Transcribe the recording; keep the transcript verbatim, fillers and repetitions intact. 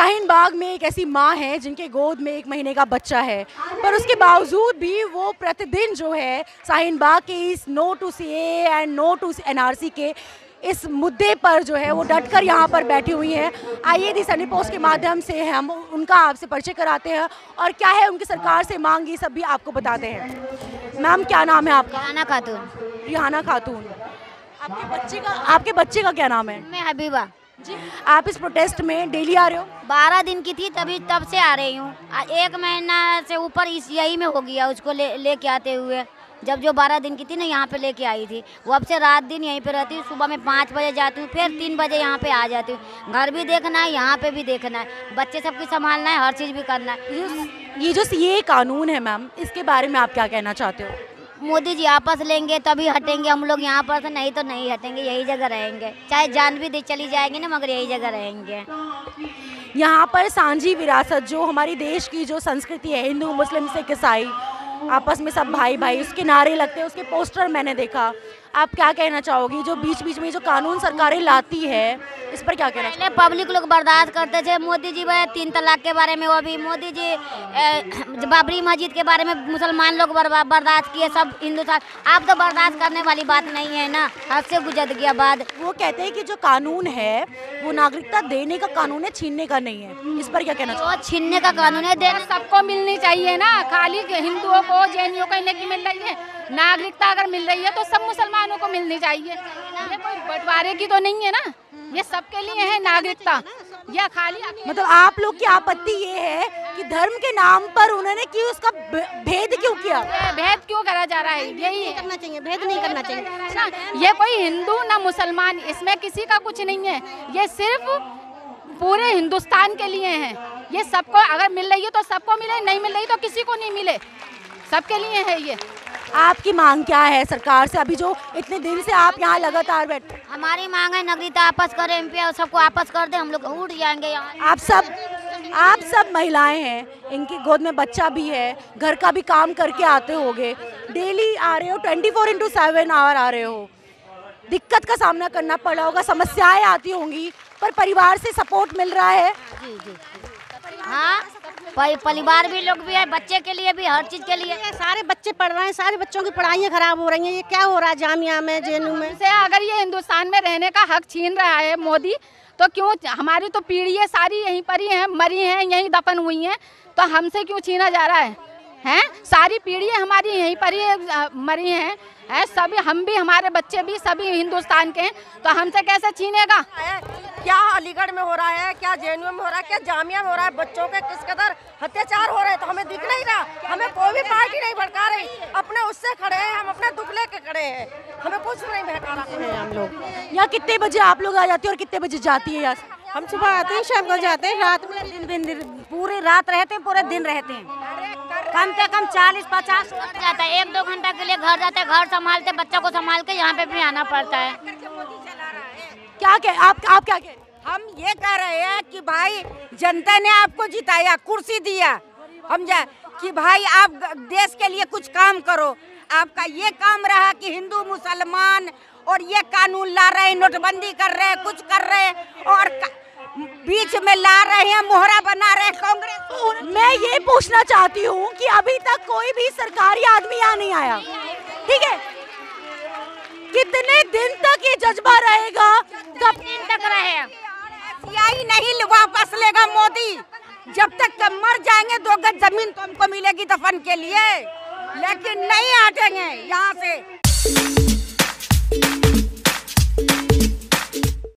शाहिन बाग में एक ऐसी माँ है जिनके गोद में एक महीने का बच्चा है, पर उसके बावजूद भी वो प्रतिदिन जो है शाहिन बाग के इस no to C and no to NRC के इस मुद्दे पर जो है वो डटकर यहाँ पर बैठी हुई हैं। आइए दिस संडे पोस्ट के माध्यम से हम उनका आपसे परिचय कराते हैं और क्या है उनकी सरकार से मांग, ये सब भी आपको बताते हैं। मैम, क्या नाम है आपका? रिहाना खातून। रिहाना खातून, आपके बच्चे का आपके बच्चे का क्या नाम है? मैं हबीबा। जी, आप इस प्रोटेस्ट में डेली आ रहे हो? बारह दिन की थी तभी, तब से आ रही हूँ। एक महीना से ऊपर इस यही में हो गया, उसको ले लेके आते हुए। जब जो बारह दिन की थी ना, यहाँ पे लेके आई थी, वो अब से रात दिन यहीं पे रहती हूँ। सुबह में पाँच बजे जाती हूँ, फिर तीन बजे यहाँ पे आ जाती हूँ। घर भी देखना है, यहाँ पे भी देखना है, बच्चे सबकी संभालना है, हर चीज़ भी करना है। ये जो ये कानून है मैम, इसके बारे में आप क्या कहना चाहते हो? मोदी जी आपस लेंगे तभी हटेंगे हम लोग यहाँ पर, नहीं तो नहीं हटेंगे, यही जगह रहेंगे। चाहे जान भी दे चली जाएगी ना, मगर यही जगह रहेंगे। यहाँ पर सांझी विरासत, जो हमारी देश की जो संस्कृति है, हिंदू मुस्लिम सिख ईसाई आपस में सब भाई भाई, उसके नारे लगते हैं, उसके पोस्टर मैंने देखा। आप क्या कहना चाहोगी, जो बीच बीच में जो कानून सरकारें लाती है, इस पर क्या कहना? पहले पब्लिक लोग बर्दाश्त करते थे। मोदी जी भाई तीन तलाक के बारे में, वो भी मोदी जी बाबरी मस्जिद के बारे में मुसलमान लोग बर्दाश्त किए, सब हिंदू था। आप तो बर्दाश्त करने वाली बात नहीं है ना, हद से गुजर गया बात। वो कहते हैं कि जो कानून है वो नागरिकता देने का कानून है, छीनने का नहीं है, इस पर क्या कहना चाहिए? छीनने का कानून है, देना सबको मिलनी चाहिए ना, खाली हिंदुओं को जेनू को नहीं मिल रही है नागरिकता। अगर मिल रही है तो सब मुसलमानों को मिलनी चाहिए, ये कोई बंटवारे की तो नहीं है ना, ये सबके लिए है नागरिकता। यह खाली मतलब आप लोग की आपत्ति ये है कि धर्म के नाम पर उन्होंने क्यों उसका भेद क्यों किया, भेद क्यों करा जा रहा है? यही है, करना चाहिए, भेद नहीं करना चाहिए ना। ये कोई हिंदू ना मुसलमान, इसमें किसी का कुछ नहीं है, ये सिर्फ पूरे हिंदुस्तान के लिए है। ये सबको अगर मिल रही है तो सबको मिले, नहीं मिल रही तो किसी को नहीं मिले, सबके लिए है ये। आपकी मांग क्या है सरकार से, अभी जो इतने दिन से आप यहाँ लगातार बैठे? हमारी मांग है नागरिकता आपस करें, एम पी और सबको आपस कर दे, हम लोग उठ जाएंगे यहाँ। आप सब आप सब महिलाएं हैं, इनकी गोद में बच्चा भी है, घर का भी काम करके आते होगे, डेली आ रहे हो, twenty four into seven hour आ रहे हो, दिक्कत का सामना करना पड़ा होगा, समस्याएं आती होंगी, पर परिवार से सपोर्ट मिल रहा है? जी जी, हाँ, परिवार भी लोग भी है, बच्चे के लिए भी, हर चीज के लिए। सारे बच्चे पढ़ रहे हैं, सारे बच्चों की पढ़ाइयाँ खराब हो रही हैं, ये क्या हो रहा है जामिया में, जेनू में? से अगर ये हिंदुस्तान में रहने का हक छीन रहा है मोदी, तो क्यों? हमारी तो पीढ़ी है, सारी यहीं पर ही है, मरी हैं, यहीं दफन हुई हैं, तो हमसे क्यों छीना जा रहा है? हैं, सारी पीढ़ी हमारी यहीं पर ही मरी हैं, है सभी, हम भी, हमारे बच्चे भी सभी हिंदुस्तान के हैं, तो हमसे कैसे छीनेगा? क्या अलीगढ़ में हो रहा है, क्या जेएनयू में हो रहा है, क्या जामिया में हो रहा है, बच्चों के किस कदर अत्याचार हो रहे हैं, तो हमें दिख नहीं रहा। हमें कोई भी पार्टी नहीं भड़का रही, अपने उससे खड़े हैं, हम अपने दुख लेके खड़े हैं, हमें कुछ नहीं भड़का रहा है। हम लोग यहाँ कितने बजे आप लोग आ जाते हो और कितने बजे जाती है? यहाँ हम सुबह आते हैं, शाम को जाते हैं, रात में दिन दिन, दिन पूरी रात रहते हैं, पूरे दिन रहते हैं, कम से कम चालीस पचास जाता है, एक दो घंटा के लिए घर जाते हैं, घर संभालते, बच्चों को संभाल के यहाँ पे भी आना पड़ता है। क्या कह आप आप क्या कह हम ये कह रहे हैं कि भाई जनता ने आपको जिताया, कुर्सी दिया, समझा कि भाई आप देश के लिए कुछ काम करो। आपका ये काम रहा कि हिंदू मुसलमान और ये कानून ला रहे हैं, नोटबंदी कर रहे हैं, कुछ कर रहे हैं, और बीच में ला रहे हैं, मोहरा बना रहे हैं कांग्रेस। मैं ये पूछना चाहती हूँ कि अभी तक कोई भी सरकारी आदमी यहाँ नहीं आया, ठीक है? कितने दिन तक ये जज्बा रहेगा? कब दिन तक रहेगा? सीआई नहीं वापस लेगा मोदी, जब तक मर जाएंगे दो गज जमीन तो हमको मिलेगी दफन के लिए, लेकिन नहीं हटेंगे यहाँ से।